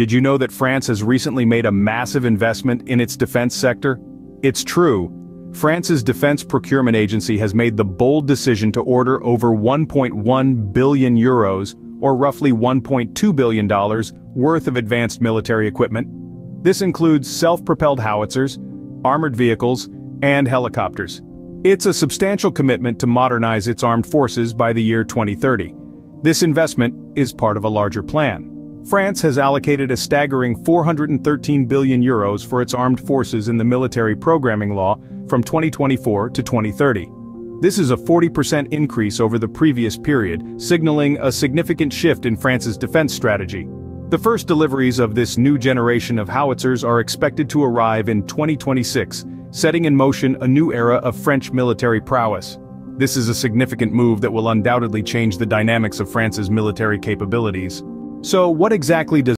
Did you know that France has recently made a massive investment in its defense sector? It's true. France's Defense Procurement Agency has made the bold decision to order over 1.1 billion euros, or roughly $1.2 billion, worth of advanced military equipment. This includes self-propelled howitzers, armored vehicles, and helicopters. It's a substantial commitment to modernize its armed forces by the year 2030. This investment is part of a larger plan. France has allocated a staggering 413 billion euros for its armed forces in the military programming law from 2024 to 2030. This is a 40% increase over the previous period, signaling a significant shift in France's defense strategy. The first deliveries of this new generation of howitzers are expected to arrive in 2026, setting in motion a new era of French military prowess. This is a significant move that will undoubtedly change the dynamics of France's military capabilities. So what exactly does